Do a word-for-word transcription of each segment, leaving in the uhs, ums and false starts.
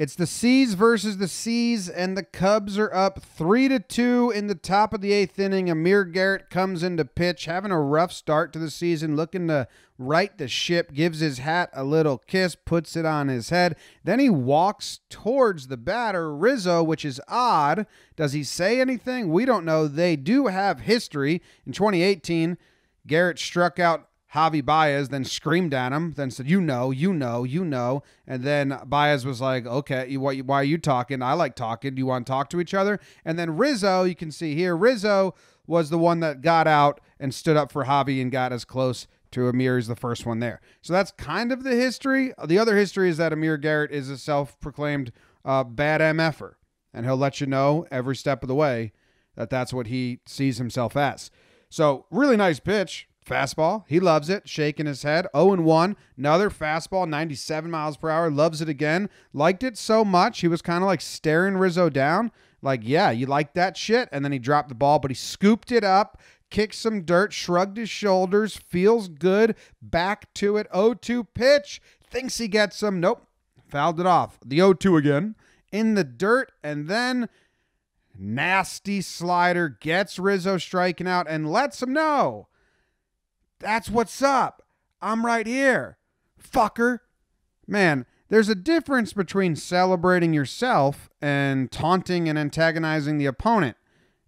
It's the C's versus the C's, and the Cubs are up three to two in the top of the eighth inning. Amir Garrett comes in to pitch, having a rough start to the season, looking to right the ship, gives his hat a little kiss, puts it on his head. Then he walks towards the batter, Rizzo, which is odd. Does he say anything? We don't know. They do have history. In twenty eighteen, Garrett struck out Javi Baez, then screamed at him, then said, you know, you know, you know. And then Baez was like, okay, why are you talking? I like talking. Do you want to talk to each other? And then Rizzo, you can see here, Rizzo was the one that got out and stood up for Javi and got as close to Amir as the first one there. So that's kind of the history. The other history is that Amir Garrett is a self-proclaimed uh, bad M F-er, and he'll let you know every step of the way that that's what he sees himself as. So really nice pitch. Fastball, he loves it, shaking his head. oh and one, another fastball, ninety-seven miles per hour, loves it again. Liked it so much, he was kind of like staring Rizzo down, like, yeah, you like that shit? And then he dropped the ball, but he scooped it up, kicked some dirt, shrugged his shoulders, feels good, back to it, oh two pitch, thinks he gets some, nope, fouled it off. The oh two again, in the dirt, and then nasty slider, gets Rizzo striking out and lets him know, that's what's up. I'm right here, fucker. Man, there's a difference between celebrating yourself and taunting and antagonizing the opponent.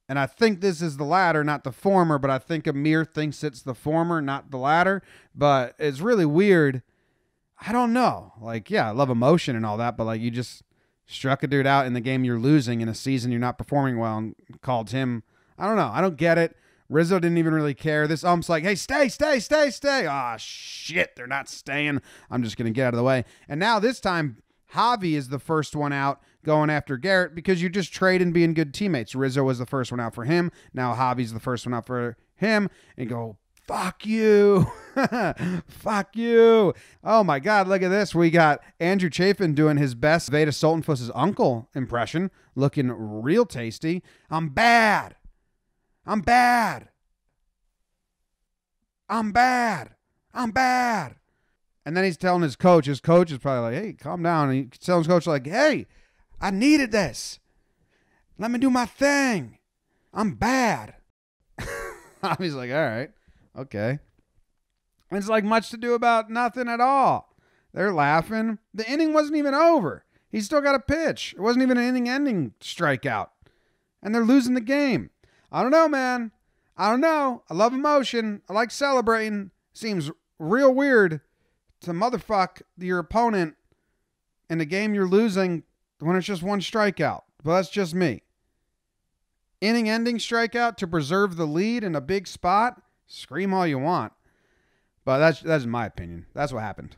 And I think this is the latter, not the former, but I think Amir thinks it's the former, not the latter. But it's really weird. I don't know. Like, yeah, I love emotion and all that, but like you just struck a dude out in the game you're losing in a season you're not performing well and called him. I don't know. I don't get it. Rizzo didn't even really care. This ump's like, hey, stay, stay, stay, stay. Ah, shit, they're not staying. I'm just going to get out of the way. And now this time, Javi is the first one out going after Garrett because you just trade and being good teammates. Rizzo was the first one out for him. Now Javi's the first one out for him. And go, fuck you. Fuck you. Oh, my God, look at this. We got Andrew Chafin doing his best Veda Sultanfuss's uncle impression, looking real tasty. I'm bad. I'm bad. I'm bad. I'm bad. And then he's telling his coach. His coach is probably like, hey, calm down. And he's telling his coach, like, hey, I needed this. Let me do my thing. I'm bad. He's like, all right, okay. And it's like much to do about nothing at all. They're laughing. The inning wasn't even over. He still got a pitch. It wasn't even an inning-ending strikeout. And they're losing the game. I don't know, man. I don't know. I love emotion. I like celebrating. Seems real weird to motherfuck your opponent in a game you're losing when it's just one strikeout. But that's just me. Inning-ending strikeout to preserve the lead in a big spot? Scream all you want. But that's, that's my opinion. That's what happened.